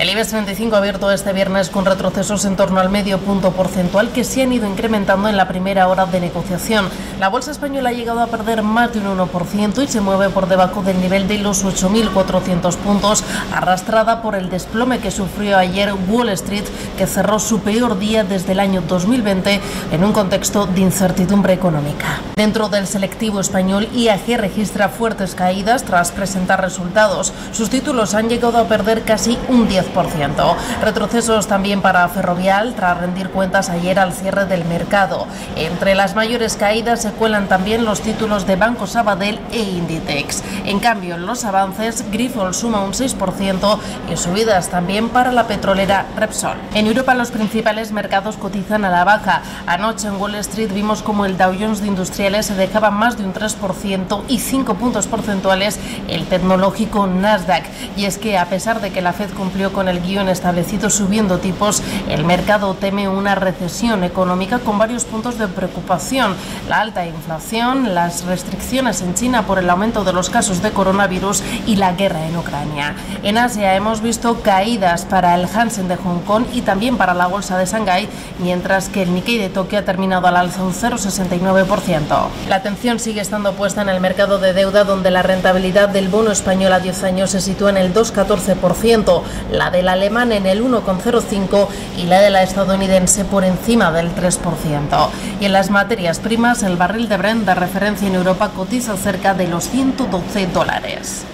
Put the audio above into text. El IBEX 35 ha abierto este viernes con retrocesos en torno al medio punto porcentual que se han ido incrementando en la primera hora de negociación. La bolsa española ha llegado a perder más de un 1% y se mueve por debajo del nivel de los 8.400 puntos, arrastrada por el desplome que sufrió ayer Wall Street, que cerró su peor día desde el año 2020 en un contexto de incertidumbre económica. Dentro del selectivo español, IAG registra fuertes caídas tras presentar resultados. Sus títulos han llegado a perder casi un 10%. Retrocesos también para Ferrovial tras rendir cuentas ayer al cierre del mercado. Entre las mayores caídas se cuelan también los títulos de Banco Sabadell e Inditex. En cambio, en los avances, Grifols suma un 6% y subidas también para la petrolera Repsol. En Europa los principales mercados cotizan a la baja. Anoche en Wall Street vimos como el Dow Jones de industriales se dejaba más de un 3% y 5 puntos porcentuales el tecnológico Nasdaq. Y es que a pesar de que la Fed cumplió con el guión establecido subiendo tipos, el mercado teme una recesión económica con varios puntos de preocupación: la alta inflación, las restricciones en China por el aumento de los casos de coronavirus y la guerra en Ucrania. En Asia hemos visto caídas para el Hang Seng de Hong Kong y también para la bolsa de Shanghái, mientras que el Nikkei de Tokio ha terminado al alza un 0,69%. La atención sigue estando puesta en el mercado de deuda, donde la rentabilidad del bono español a 10 años se sitúa en el 2,14%. La del alemán en el 1,05% y la de la estadounidense por encima del 3%. Y en las materias primas, el barril de Brent de referencia en Europa cotiza cerca de los $112.